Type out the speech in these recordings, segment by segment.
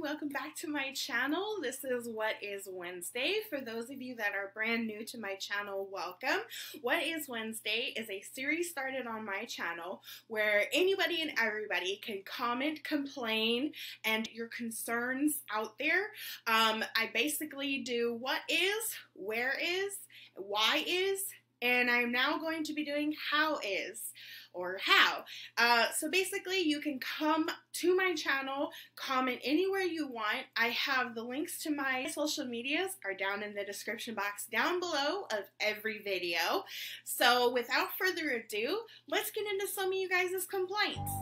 Welcome back to my channel. This is What Is Wednesday. For those of you that are brand new to my channel, welcome. What Is Wednesday is a series started on my channel where anybody and everybody can comment, complain, and your concerns out there. I basically do what is, where is, why is, and I'm now going to be doing how is. Or how. So basically you can come to my channel, comment anywhere you want. I have the links to my social medias are down in the description box down below of every video. So without further ado, let's get into some of you guys' complaints.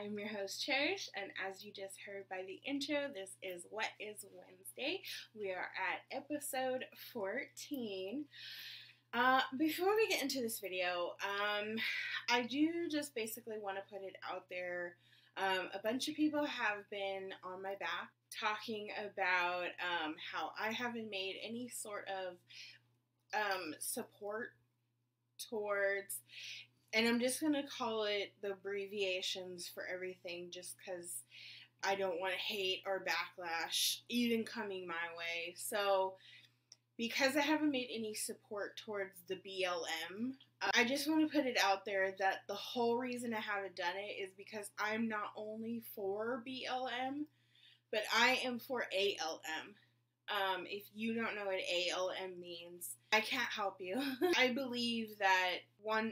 I'm your host Cherish, and as you just heard by the intro, this is What Is Wednesday. We are at episode 14. Before we get into this video, I do just basically want to put it out there. A bunch of people have been on my back talking about how I haven't made any sort of support towards, and I'm just going to call it the abbreviations for everything just because I don't want hate or backlash even coming my way. So because I haven't made any support towards the BLM, I just want to put it out there that the whole reason I haven't done it is because I'm not only for BLM, but I am for ALM. If you don't know what ALM means, I can't help you. I believe that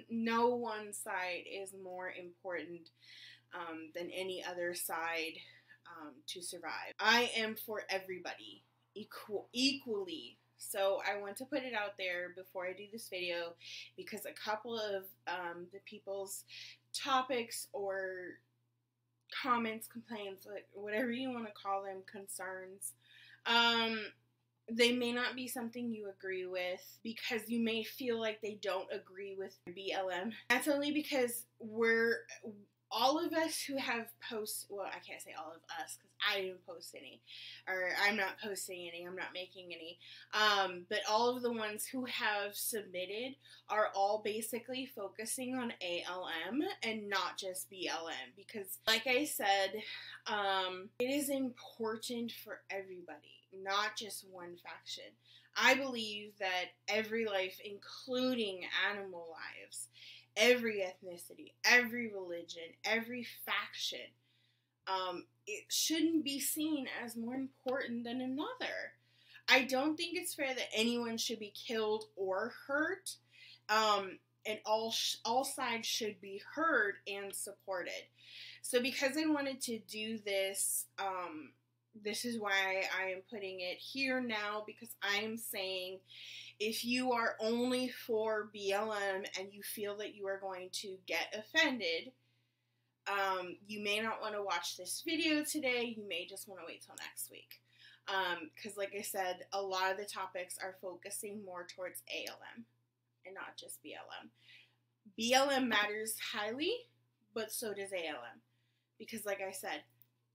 no one side is more important than any other side to survive. I am for everybody equally. So I want to put it out there before I do this video because a couple of the people's topics or comments, complaints, whatever you want to call them, concerns, they may not be something you agree with because you may feel like they don't agree with BLM. That's only because all of us who have posts, well, I can't say all of us because I didn't post any, or I'm not posting any, I'm not making any, but all of the ones who have submitted are all basically focusing on ALM and not just BLM because, like I said, it is important for everybody, not just one faction. I believe that every life, including animal lives, every ethnicity, every religion, every faction, it shouldn't be seen as more important than another. I don't think it's fair that anyone should be killed or hurt, and all sides should be heard and supported. So because I wanted to do this, this is why I am putting it here now, because I am saying if you are only for BLM and you feel that you are going to get offended, you may not want to watch this video today. You may just want to wait till next week. Because like I said, a lot of the topics are focusing more towards ALM and not just BLM. BLM matters highly, but so does ALM. Because like I said,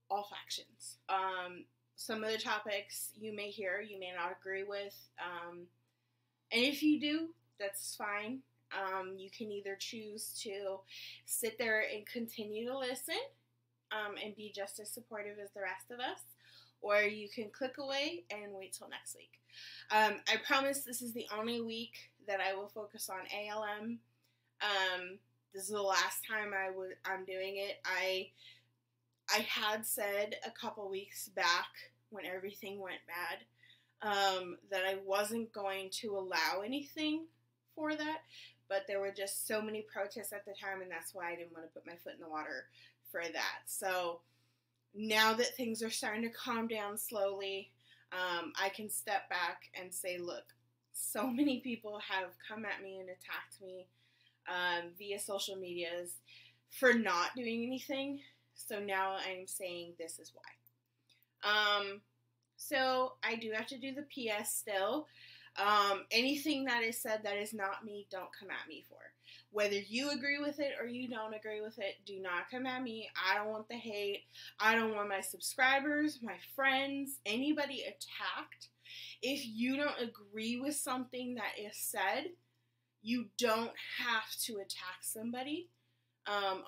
all factions. Some of the topics you may hear, you may not agree with, and if you do, that's fine. You can either choose to sit there and continue to listen and be just as supportive as the rest of us, or you can click away and wait till next week. I promise this is the only week that I will focus on ALM. This is the last time I'm doing it. I had said a couple weeks back when everything went bad that I wasn't going to allow anything for that, but there were just so many protests at the time, and that's why I didn't want to put my foot in the water for that. So now that things are starting to calm down slowly, I can step back and say, look, so many people have come at me and attacked me via social medias for not doing anything. So now I'm saying this is why. So I do have to do the PS still. Anything that is said that is not me, don't come at me for. Whether you agree with it or you don't agree with it, do not come at me. I don't want the hate. I don't want my subscribers, my friends, anybody attacked. If you don't agree with something that is said, you don't have to attack somebody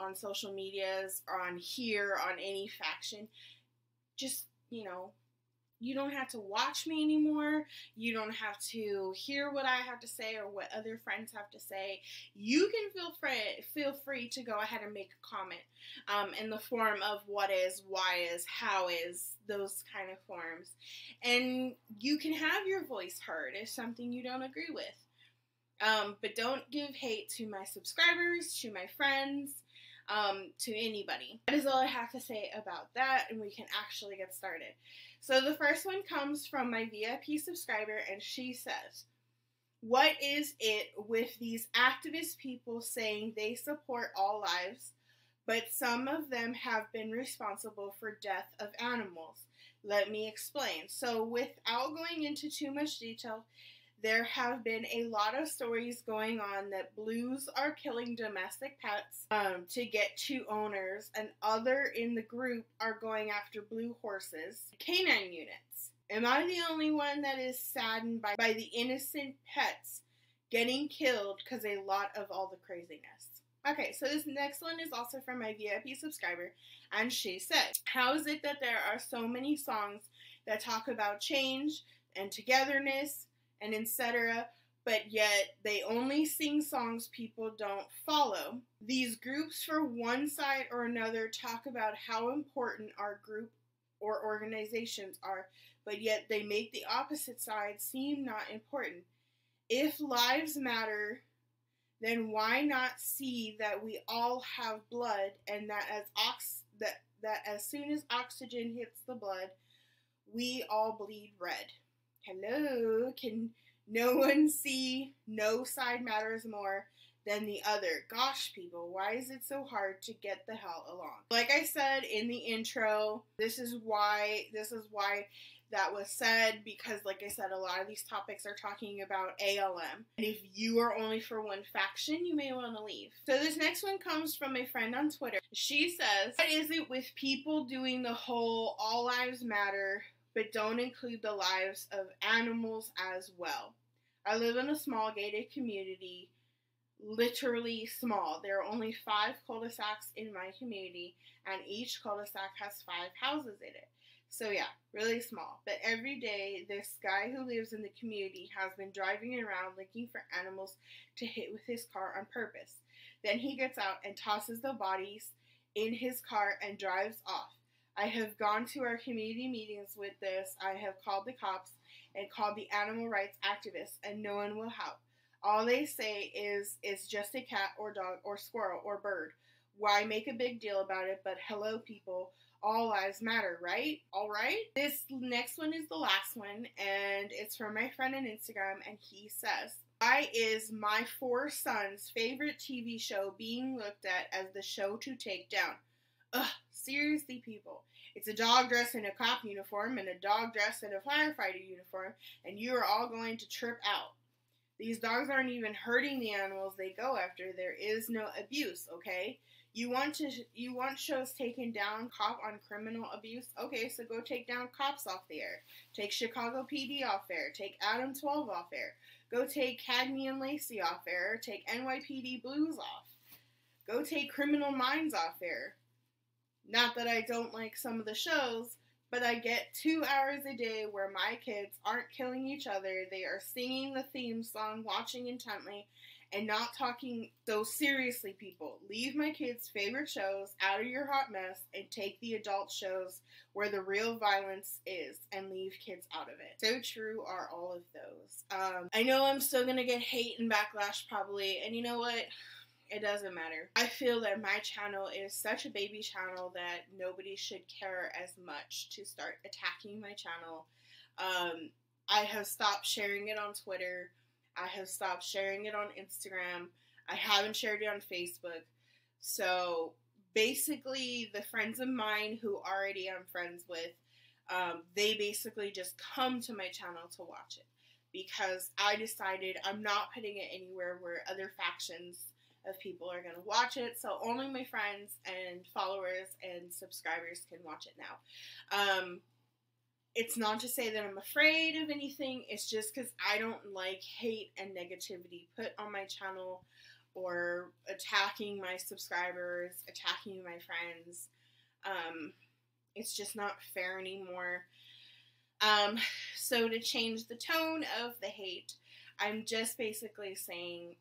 on social medias, on here, on any faction. Just, you know, you don't have to watch me anymore. You don't have to hear what I have to say or what other friends have to say. You can feel free to go ahead and make a comment in the form of what is, why is, how is, those kind of forms. And you can have your voice heard if something you don't agree with. But don't give hate to my subscribers, to my friends, to anybody. That is all I have to say about that, and we can actually get started. So the first one comes from my VIP subscriber, and she says, "What is it with these activist people saying they support all lives, but some of them have been responsible for death of animals? Let me explain." So without going into too much detail, there have been a lot of stories going on that blues are killing domestic pets to get two owners, and other in the group are going after blue horses, canine units. Am I the only one that is saddened by the innocent pets getting killed because a lot of all the craziness? Okay, so this next one is also from my VIP subscriber, and she said, "How is it that there are so many songs that talk about change and togetherness and etc., but yet they only sing songs people don't follow? These groups for one side or another talk about how important our group or organizations are, but yet they make the opposite side seem not important. If lives matter, then why not see that we all have blood, and that as soon as oxygen hits the blood, we all bleed red? Hello, can no one see no side matters more than the other? Gosh, people, why is it so hard to get the hell along?" Like I said in the intro, this is why that was said, because like I said, a lot of these topics are talking about ALM. And if you are only for one faction, you may want to leave. So this next one comes from a friend on Twitter. She says, "What is it with people doing the whole all lives matter, but don't include the lives of animals as well? I live in a small gated community, literally small. There are only 5 cul-de-sacs in my community, and each cul-de-sac has 5 houses in it. So yeah, really small. But every day, this guy who lives in the community has been driving around looking for animals to hit with his car on purpose. Then he gets out and tosses the bodies in his car and drives off. I have gone to our community meetings with this. I have called the cops and called the animal rights activists, and no one will help. All they say is it's just a cat or dog or squirrel or bird. Why make a big deal about it? But hello, people, all lives matter, right? All right." This next one is the last one, and it's from my friend on Instagram, and he says, "Why is my 4 sons' favorite TV show being looked at as the show to take down? Ugh, seriously, people. It's a dog dressed in a cop uniform and a dog dressed in a firefighter uniform, and you are all going to trip out. These dogs aren't even hurting the animals they go after. There is no abuse, okay? You want shows taken down, cop on criminal abuse? Okay, so go take down Cops off the air. Take Chicago PD off air. Take Adam 12 off air. Go take Cagney and Lacey off air. Take NYPD Blues off. Go take Criminal Minds off air. Not that I don't like some of the shows, but I get 2 hours a day where my kids aren't killing each other. They are singing the theme song, watching intently, and not talking. So seriously, people, leave my kids' favorite shows out of your hot mess and take the adult shows where the real violence is, and leave kids out of it." So true are all of those. I know I'm still going to get hate and backlash probably, and you know what? It doesn't matter. I feel that my channel is such a baby channel that nobody should care as much to start attacking my channel. I have stopped sharing it on Twitter. I have stopped sharing it on Instagram. I haven't shared it on Facebook. So basically the friends of mine who already I'm friends with, they basically just come to my channel to watch it, because I decided I'm not putting it anywhere where other factions of people are going to watch it, so only my friends and followers and subscribers can watch it now. It's not to say that I'm afraid of anything. It's just because I don't like hate and negativity put on my channel or attacking my subscribers, attacking my friends. It's just not fair anymore. So to change the tone of the hate, I'm just basically saying,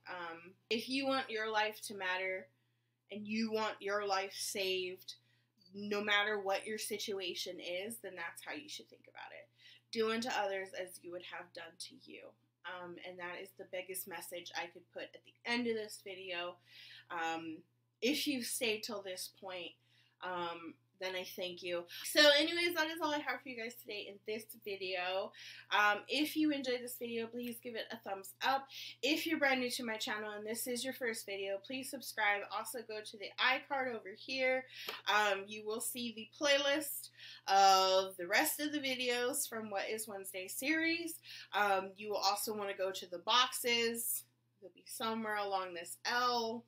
if you want your life to matter and you want your life saved, no matter what your situation is, then that's how you should think about it. Do unto others as you would have done to you. And that is the biggest message I could put at the end of this video. If you've stayed till this point, then I thank you. So anyways, that is all I have for you guys today in this video. If you enjoyed this video, please give it a thumbs up. If you're brand new to my channel and this is your first video, please subscribe. Also go to the iCard over here. You will see the playlist of the rest of the videos from What Is Wednesday series. You will also want to go to the boxes. They'll be somewhere along this L.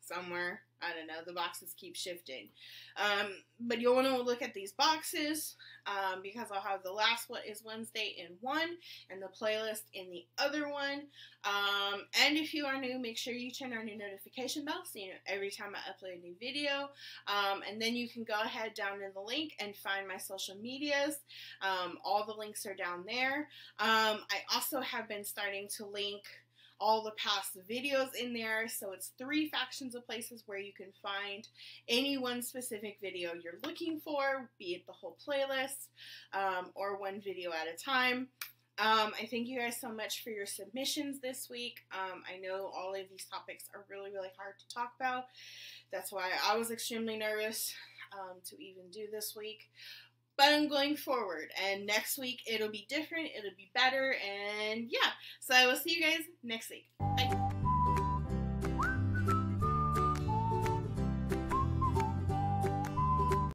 Somewhere, I don't know, the boxes keep shifting. But you'll want to look at these boxes because I'll have the last What Is Wednesday in one and the playlist in the other one. And if you are new, make sure you turn on your notification bell so you know every time I upload a new video. And then you can go ahead down in the link and find my social medias. All the links are down there. I also have been starting to link all the past videos in there, so it's 3 factions of places where you can find any one specific video you're looking for, be it the whole playlist or one video at a time. I thank you guys so much for your submissions this week. I know all of these topics are really hard to talk about. That's why I was extremely nervous to even do this week. But I'm going forward, and next week it'll be different, it'll be better, and yeah. So I will see you guys next week. Bye.